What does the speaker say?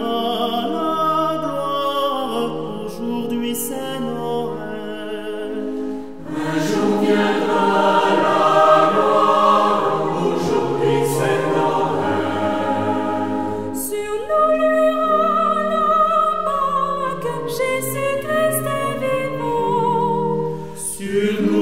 à la gloire, aujourd'hui c'est Noël. Un jour viendra la gloire, aujourd'hui c'est Noël. Sur nous luira la Pâque, Jésus-Christ est vivant. Sur nous